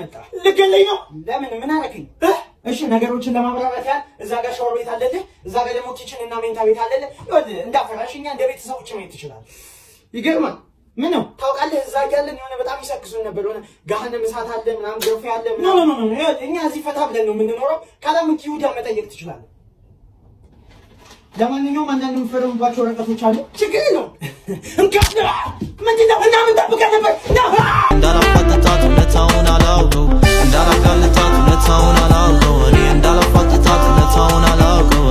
متاح لكلي نو لا من مناركي ايش نغيروتين ለማብራራት ያህል እዛ ጋር ሻወር ቤት አለለ እዛ ጋር ደግሞ ኪችን እና ሜንታ ቤት አለለ ይወል እንዳፈራሽኛ እንደ ቤተሰቦች ነው ይችላል ይገርማል ምን ነው ታውቃለህ እዛ ያለን የሆነ በጣም ይሰክሱን ነበር ሆነ ገሃነም እሳት አለ ምናም ገፍ ያለ ምናም ነው እኛ እዚህ ፈታ ብለን ነው የምንኖረው ካላም ይሁዳ መጠየቅ ትችላለህ ለማንኛውም አንዳንድ የምፈርምባቸው ወረቀቶች አሉ ችግር ነው እንካፍና ምንድነው እና ምን ተበቀ ነበር እንዳላፈታታቱ ለታውን አላውቀው እንዳላፈታታቱ ለታውን አላውቀው እኔ እንዳላፈታታቱ ለታውን አላውቀው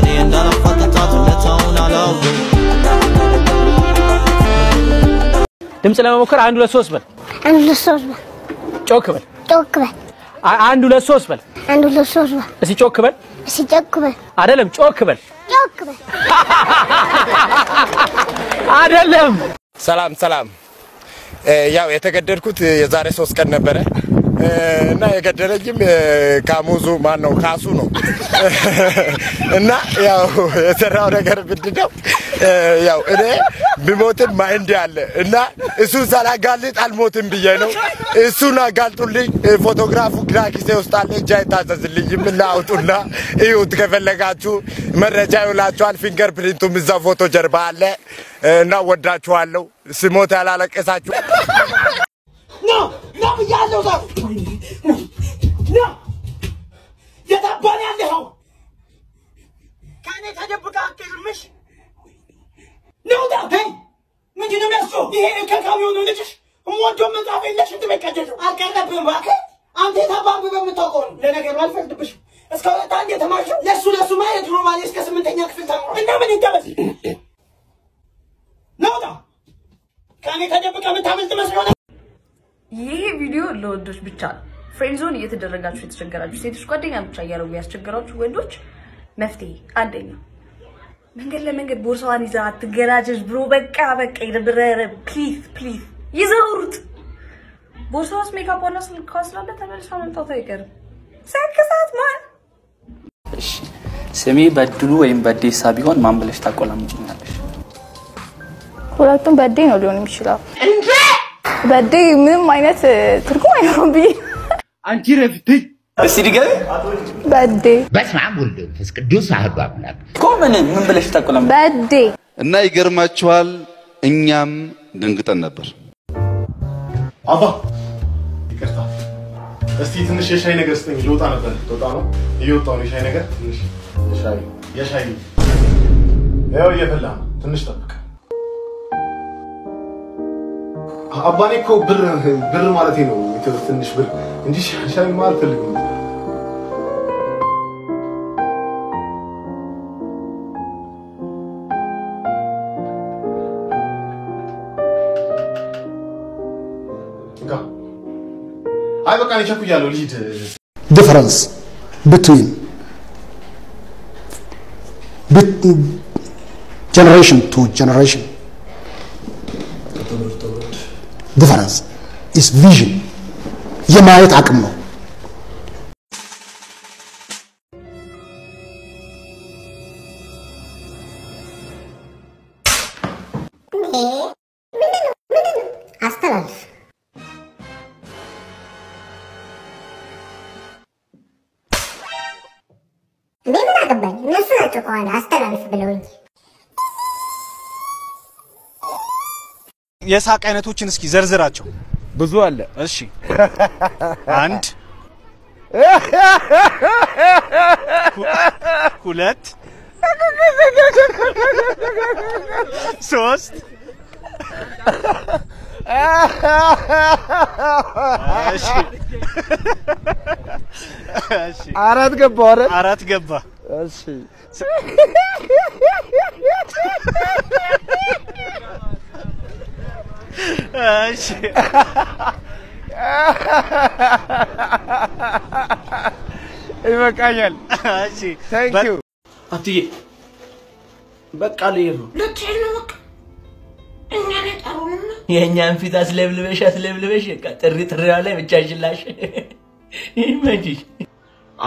እኔ እንዳላፈታታቱ ለታውን አላውቀው እኔ እንዳላፈታታቱ ለታውን አላውቀው ድምጽ ለመሞከር 1 2 3 በል 1 2 3 በል ጮክ በል ጮክ በል 1 2 3 በል 1 2 3 በል እሺ ጮክ በል ሲጨክበል አይደለም ጮክበል ጮክበል አይደለም ሰላም ሰላም ያው የተገደልኩት የዛሬ 3 ቀን ነበረ እና የገደለኝም ካሙዙ ማን ነው ካሱ ነው እና ያው የሰራው ነገር ብድደው ያው እኔ ቢሞትም ማይንድ ያለ እና እሱ ሳላጋልጥ አልሞትም ብዬ ነው እሱና ጋልጡልኝ ፎቶግራፉ ግራኪሴ ውስጥ አለ ጃይ ታዘዝልኝ ምን ላውጡና እዩት ከፈለጋችሁ መረጃ ይውላችኋል ፊንገር ፕሪንቱም እዛ ፎቶ ጀርባ አለ እና ወዳችኋለሁ ሲሞት ያላለቀሳችሁ لا بيالو لا لا يا تعبان اللي هو كان يتدبك اكلمش نو ده هي من دي نمسو ايه كاكاميون ونجش وموجو من ضافين ليش انت بكججو اكلبهم باكي انت تبابي بمتقون لنغير ما الفردبش اسكو تاندي تماشو لسو ما يدرو مالي اسك 8ኛ ክፍል ተምሮ እና ምን ይደበስ نو ده كان يتدبك متعمل تمسو ይሄ ቪዲዮ ለወንዶች ብቻ ነው ፍሬንድ ዞን እየተደረጋችሁ እየተቸገራችሁ ሴቶች ጓደኛ ብቻ ያያሉ ያስቸገራችሁ ወንዶች መፍቴ አንደኛ መንገድ ለመንገድ ቦርሳዋን ይዛ አትገራጀሽ ብሮ በቃ በቃ ይደብረረ ፕሊዝ ፕሊዝ ይዘውሩት ቦርሳውስ ሜካፕ ወላስ ኮስላለ ተበልሻው መጣው ታይቀር ሰክሳት ማን ስሚ በድሉ ወይም በዴሳ ቢሆን ማን ብለሽ ታቆላምጪኛለሽ ሁለቱም በዴ ነው ሊሆንም ይችላል እንዴ በዴ ምንም አይነት ትርጉም አይኖርም ቢ አንቺ ረፍቲ እስቲ ድገም በዴ በስመ አብ ወልድ መንፈስ ቅዱስ አሐዱ አምላክ ቆመን ምን ብለሽ ተቆላም በዴ እና ይገርማችኋል እኛም ደንግጠን ነበር አባ ይቅርታ እስቲ ትንሽ የሻይ ነገር ስጠኝ ልወጣ ነበር ልወጣ ነው እየወጣሁ ነው የሻይ ነገር ትንሽ የሻይ የሻይ ያው እየፈላ ትንሽ ጠብቅ አባኔ እኮ ብር ማለት ነው ትንሽ ብር እንጂ ሻይ ማለት ልግም እንካ አይ በቃ ነው ቸኩያለሁ ሊድ ዲፈረንስ between generation to generation difference is vision የማየት አቅም ነው የሳቅ አይነቶችን እስኪ ዘርዝራቸው ብዙ አለ እሺ አንድ ሁለት ሶስት እሺ እሺ አራት ገባ እሺ እሺ ይበቃኛል እሺ ታንክ ዩ አትዬ በቃ ለይሩ ለተነወቅ እኛ ለጣሩና የኛን ፊት አስለብልበሽ በቃ ጥሪ ያለ ብቻሽላሽ ይመጪ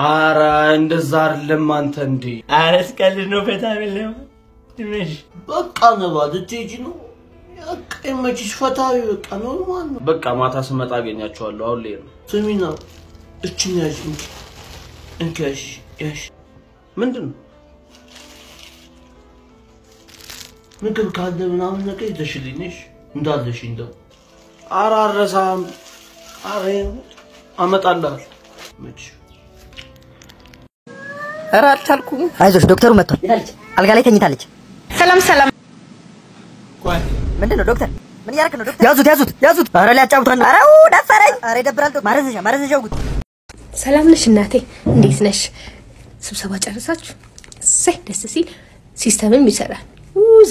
አራ እንደዛ አይደለም አንተ እንዴ አረስከልሽ ነው ፈታብልም ትምሽ በቃ ነው ባትጂጂ ነው سلام سلام مندلو دكتور من يارك دكتور يازوت يازوت يازوت ارا لا تشاوت ارا او دفري ارا يدبرالتو مارزجا مارزجا غوت سلام نش እናቴ እንዴት ነሽ ስብሰባ ጨርሳችሁ ሰይ ደስ ሲል ሲስተምም ይሰራል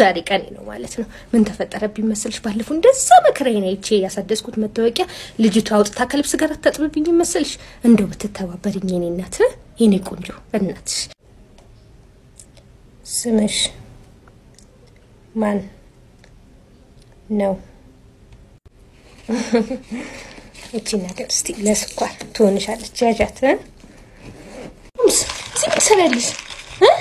ዛሬ ቀን ነው ማለት ነው ምን ተፈጠረብኝ መስልሽ ባለፈው እንደዛ መከራዬ ነው እቺ ያሳደስኩት መታወቂያ ልጅቷ አውጥታ ከልብስ ጋር ተጥብብኝ መስልሽ እንደው ብትተባበሪኝ የኔ እናት የኔ ቆንጆ እናትሽ ስምሽ Man, no. It's not a stick. Let's go. Turn it out. Judge it, huh? See what's happening, huh?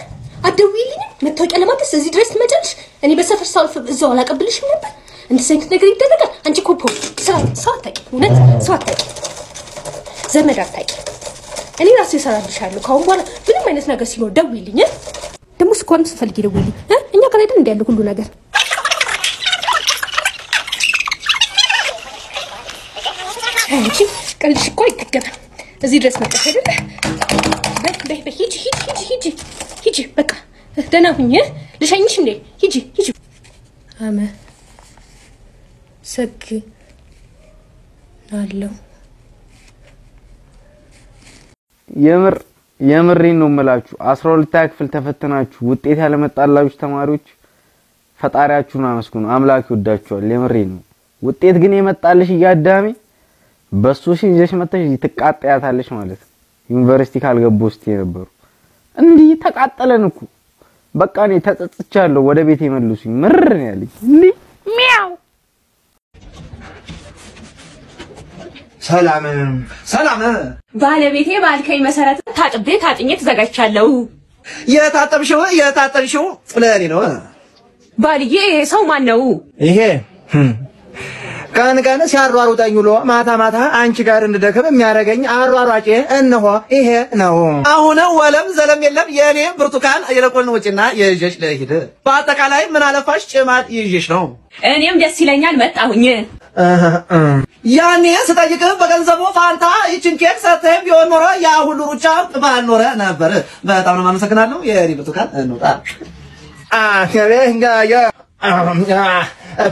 At the wheelie, me talk. I'm not just as dressed, me just. And he better for self. Zola, like a bullish man. And the same thing. They did that. And she copied. Sort it. Not sort it. Zemera it. And he asked me to share. Look how well. Will you manage to get some of the wheelie, huh? The most common stuff like the wheelie, huh? أنا كنت أقول لك كل نجار. هاكي كل شيء كويس كده. أزيد رسمة كده. به به هيجي هيجي هيجي هيجي بكا. ده أنا هنيه. ليش هنيش مني؟ هيجي هيجي. أما سكي نالو. يمر. يمرين وملاچو اسرول تاك فلتفتناچو وطيت على متطالعوچ تماروچ فطارያቹን አመስግኑ አምላክ ይወዳቸዋል የምሪን ውጤት ግን የመጣልሽ ያዳሚ በሱ ሲይዘሽ መተሽ ይተቃጣያታለሽ ማለት ዩኒቨርሲቲ ካልገቡ እስቲ የነበሩ እንዲ ተቃጠለንኩ በቃ እኔ ተጸጽቻለሁ ወደ ቤት ይመልሱኝ ምርን ያለኝ እንዲ ሚያው ሰላም ሰላም ባለቤቴ ባልከይ መሰረት ታጥቤ ታጥኜ ተዘጋጅቻለሁ የታጠብሽው ለኔ ነው ባልዬ ይሄ ሰው ማን ነው ይሄ ካንካነ ሲያሯሩጣኝ ውሎ ማታ ማታ አንቺ ጋር እንደደከም የሚያረጋኝ አሯሯጬ እነሆ ይሄ ነው አሁን ወለም ዘለም የለም የኔ ብርቱካን የለቆል ነው እጭና የጀሽ ለሂደ በአጠቃላይ ምን አለፋሽ ጭማት ይዤሽ ነው እኔም ደስ ይለኛል መጣሁኝ يعني ستجيكم بجنزبو فانتا يشنكيك ستهم يوم مرة يا هلو رجال بانورة نبرة بتاعنا ما نسكنا له يا ريبتو كان نوتا كبيرة يا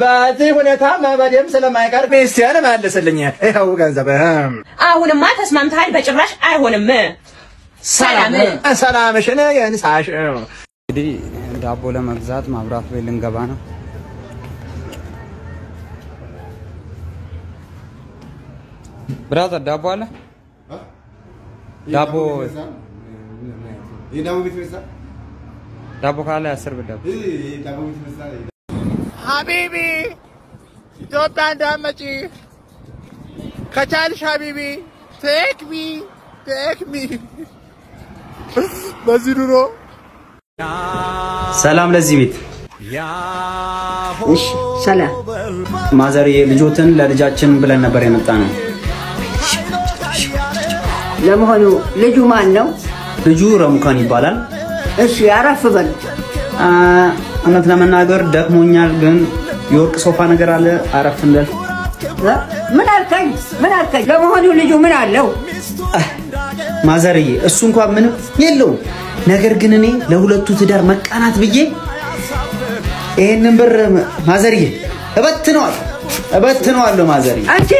بعدين هنا تام ما بديم سلام عليكار بيستيان ما لسه لنيه إيه هو جنزبهم هون ما تسمع مثال بجرش هون ما سلام سلام شنو يعني ساش دي دابولا مغزات ما برا في لنجبانه برادر دابو على؟ ها؟ دابو ايه دابو بيتمسا؟ دابو قال ياسر بالدابو ايه دابو بيتمسا حبيبي توبان دامتي كتالش حبيبي تكمي تكمي بزيرو سلام لزيبيت ايش سلام مازري لجوتن لرجاچن بلن نبر يمطانا لما هو لجو مانو لجو رمكان يبالان إيش يعرف بال أنا تلامن ناقر دك مونيال جن يورك سوفان قرالة عرف فندل لا من أركان لما هو لجو من علو ما زري السون كاب منه يلو ناقر جنني لو لا تدار مكانات بيجي إيه نمبر ما زري أبتنو على ما زري. أنتي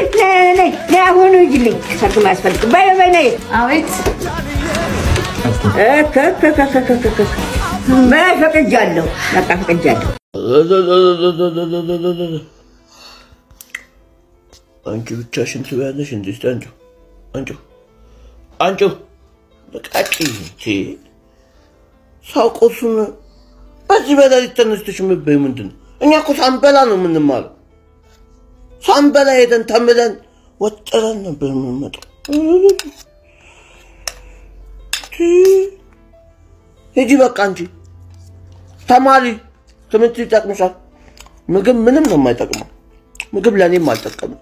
لا هون يجلي صرت ما أسفلت باي باي ناي. أويت. كك ما فك الجلو ما فك الجلو. أنتو تشين سوينا شندي ستانجو أنتو لك أكيد ساق أصلا بس بدل التنستش من بيمندن أنا كنت عم بلانو من المال. صنبلا إذا تملا وترن بالممد. يجيبك أنتي. تمالي تمشي تاك مشا. ምግብ ምንም ነው የማይጠቅመው ምግብ ለኔ ማይጠቅመው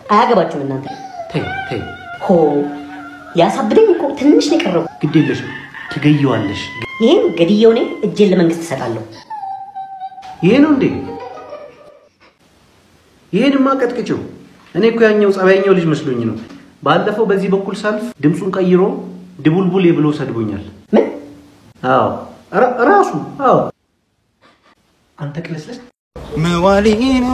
يا أعجبتني من أنت. تي. هو يا صبرين كو تنش نكرر. قديش تجيو عندش. ين قديوني الجل من قصة قالوا. ينوندي. ين ما كت كتشو. أنا كوي عني وسأبيني وليش مسلوني نو. بعد دفعة بزي بقول سالف دمسون كايرو دبول بولي بلوس هدبونيال. من؟ راسو. أنت كلسلس. موالين.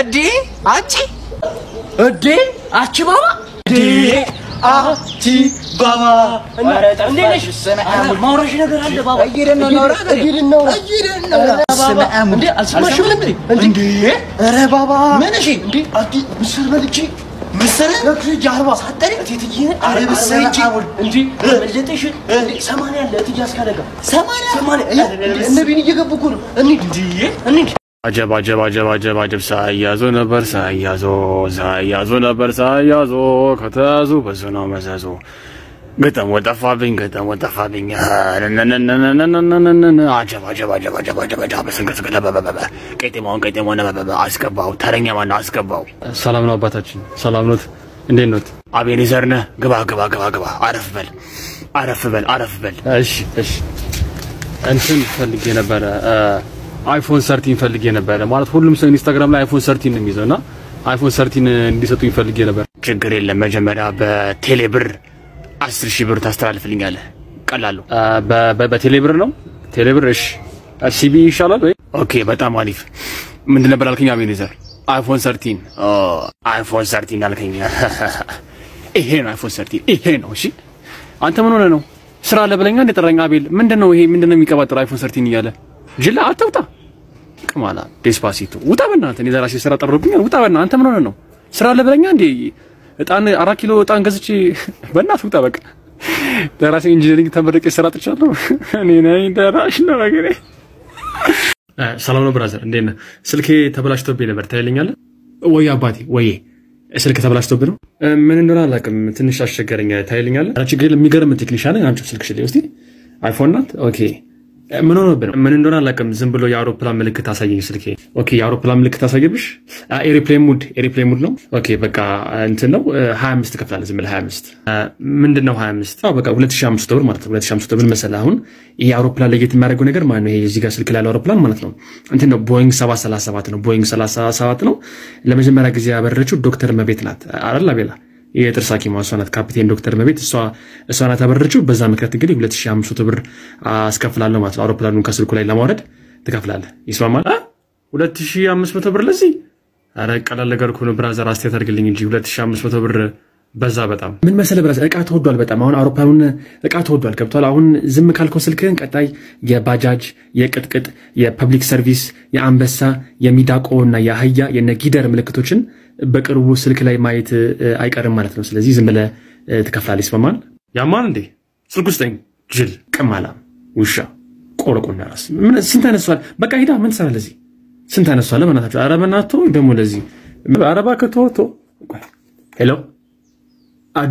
أدي أتي أدي أتي بابا أدي أتي بابا أنا تعرف السماء مورش نقدر على بابا أجيرنا السماء مدي أسمع شو بدي أدي أرى بابا ما نشي أدي أتي مسر بدي مسر لكن جاربا صدقني أتي تجينا أرى بالسماء أدي أرجعتي شو سمانة لا تجاس كذا سمانة أنا بيني جاك بقول أني عجب سايازو نبر سايازو نبر سايازو كتازو بس نام سازو قدام وتفابين عجب بس نقص كذا بابا كيتمون بابا أسكباو ثرني ما ناسكباو سلام نو باتشين سلام نوت إندي نوت أبي نزرنا جبا عرف بل إيش أنت فلقي نبرة آيفون 13 فلقي نبرة مالت كلهم سو إنستغرام لا آيفون 13 نميزونا آيفون 13 دي ساتوين فلقي نبرة شكرا لما جمرة بتليبر 10,000 بر تسترالف لينجاله قلالو بتليبر نو تليبر إيش السيبي إن شاء الله أوكي بتعمل عارف من نبرة لكن عم ينزل آيفون 13 لكن إيه آيفون 13 إيه نوشي أنت منو نو سرا لبلينغا نترنغا بيل من دنو هي من دنو ميكابات رايفون 13 ياله جلا عتوتا كمالا ديسباسيتو وتا بنات ني دراسي سرا طروبين وتا بنات أنت منو نو سرا لبلينغا دي እጣን 4 ኪሎ እጣን ገዝቼ በእናት ውጣ በቃ ደራሲ ኢንጂነሪንግ ተመረቀ ስራ ተቻለው እኔ ነኝ ደራሽ ነው ነገር ሰላም ነው ብራዘር እንዴ ስልኬ ተበላሽቶብኝ ነበር ታይልኛለህ ወይ አባቴ ወይ ስልክ ተበላሽቶብኝ ነው ምን እንደሆነ አላውቅም ትንሽ አስቸገረኝ ታይልኛለህ አራቺ ግሬ የሚገርም ቴክኒሻን አንቺ ስልክሽ ላይ እስቲ አይፎን ናት ኦኬ ምን ሆነብኝ ምን እንደሆነ አላውቅም ዝም ብሎ የአውሮፕላን ምልክት አሳየኝ ስልኬ ኦኬ የአውሮፕላን ምልክት አሳየብሽ ኤሪፕሌን ሙድ ነው ኦኬ በቃ እንት ነው 25 ከፍላለህ ዝም ብለህ 25 ምንድነው 25 አዎ በቃ 2005 ዶላር ማለት ነው 2005 ዶላር መሰለህ አሁን የአውሮፕላን ለየት የሚያደርገው ነገር ማለት ነው ይሄ እዚህ ጋር ስልክ ላይ አውሮፕላን ማለት ነው እንት ነው ቦይንግ 737 ነው ቦይንግ 737 ነው ለመጀመሪያ ጊዜ ያበረረችው ዶክተር መቤት ናት አይደል አቤላ የጥርስ ሐኪም ዋስናት ካፒቴን ዶክተር መቤት እሷና ተበረችው በዛ ምክንያት እንግዲህ 2500 ብር አስከፍላለሁ ማለት ነው አውሮፕላኑን ከስልኩ ላይ ለማውረድ ትከፍላለህ ይስማማል 2500 ብር ለዚህ አረ ቀላል ነገር እኮ ነው ብራዘር አስተያየት አድርግልኝ እንጂ 2500 ብር በዛ በጣም ምን መሰለህ ብራዘር እቃ ተወዷል በጣም አሁን አውሮፕላኑን እቃ ተወዷል ገብቷል አሁን ዝም ካልከው ስልክህን ቀጣይ የባጃጅ የቅጥቅጥ የፐብሊክ ሰርቪስ የአንበሳ የሚዳቆና የአህያ የነጊደር ምልክቶችን በቅርቡ ስልክ ላይ ማየት አይቀርም ማለት ነው ስለዚህ ዝም ብለህ ተከፍላለህ ይስማማል ያማን እንዴ ስልክ ውስጥ ነኝ ጅል ቀማላ ውሻ ቆርቆና ራስ ምን ሲንተነሷል በቃ ሂዳ ምን ሰራ ለዚህ ሲንተነሷል ለማናታችሁ ኧረ በእናትህ ደሞ ለዚህ አረባ ከተወቶ ሄሎ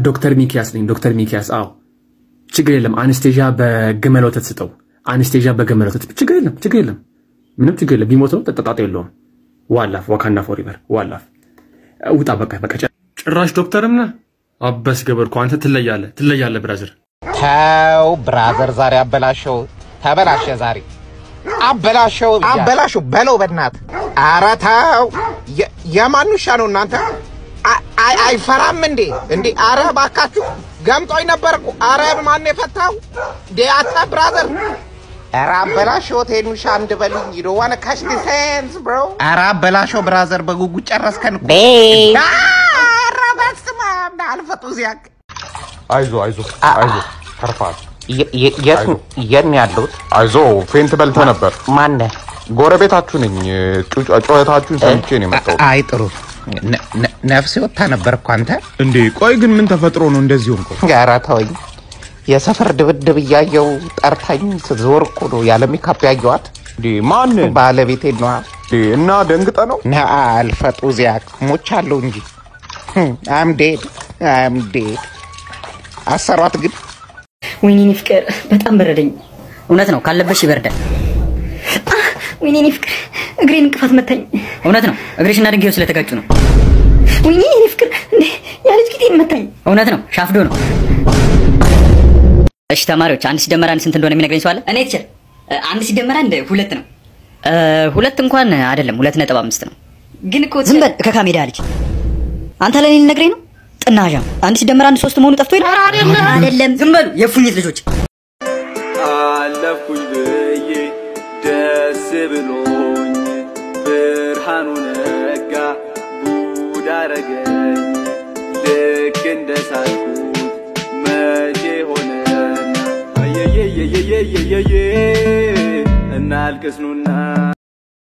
ዶክተር ሚኪያስ ነኝ ዶክተር ሚኪያስ አው ችግር የለም አንስቴዥያ በግመል ወተት ስጠው አንስቴዥያ በግመል ወተት ችግር የለም ምንም ችግር የለም ቢሞት ነው ተጣጣጣ የለውም ዋላፍ ዋካና ፎሪቨር ዋላፍ ውጣ በቃ ጭራሽ ዶክተርም ነህ አበስ ገበርኩ አንተ ትለያለህ ብራዘር ታው ብራዘር ዛሬ ተበላሸ ዛሬ አበላሸው በለው በእናት ኧረ ታው የማን ውሻ ነው እናንተ አይፈራም እንዴ ኧረ እባካችሁ ገምጦኝ ነበርኩ ኧረ ማን የፈታው ዲያታ ብራዘር አራበላሽው ቴኑሽ አንድ በልኝ you don't want to catch the sands bro አራበላሽው ብራዘር በጉጉ ጨረስከን እኮ አራበስማ አልፈቱ ዚያክ አይዞ ተርፋ عايزو فين تبلت نبر مانه ጎረቤታችሁ ነኝ ጫጫታችሁን ሰምቼ ነው መጣው አይ ጥሩ ነፍሴ ወጣ ነበርኩ አንተ እንዴ ቆይ ግን ምን ተፈጥሮ ነው እንደዚህ ሆንኩ ጋራ ታወኝ የሰፈር ድብድብ ያየው ጠርታኝ ተዘወርኩ ነው ያለ ሜካፕ ያየዋት እንዴ ማን ባለቤቴ ነው እና ደንግጠ ነው አልፈጡ ዚያክ ሞቻለሁ እንጂ I'm dead አሰራት ግን ወይኔ ፍቅር በጣም በረደኝ እውነት ነው ካለበሽ ይበርዳል ويني نفكر اجرين قفات متاي اونات نو اجريشنا دنجيو سلتغاجو نو ويني نفكر يا ليت كيتي متاي اونات نو شافدو نو اش تماريوچ አንድ ሲደመራን ስንት እንደሆነ የሚነግረኝ ሰው አለ እኔ እቺ አንድ ሲደመራን ሁለት ነው ሁለት እንኳን አይደለም 2.5 ነው ግን እኮ ዝም በል ከካሜዳ አለች አንተ ለኔ ልነግረኝ ነው ጥናጃ አንድ ሲደመራን 3 መሆኑ ጠፍቶኝ አይደለም ዝም በል የፉኝት ልጆች አላኩኝ ብሎኝ ብርሃኑ ነጋ ጉዳረገኝ ልክ እንደሳልኩት መቼ ሆነና አየየየየየየ እናልቅስ ኑና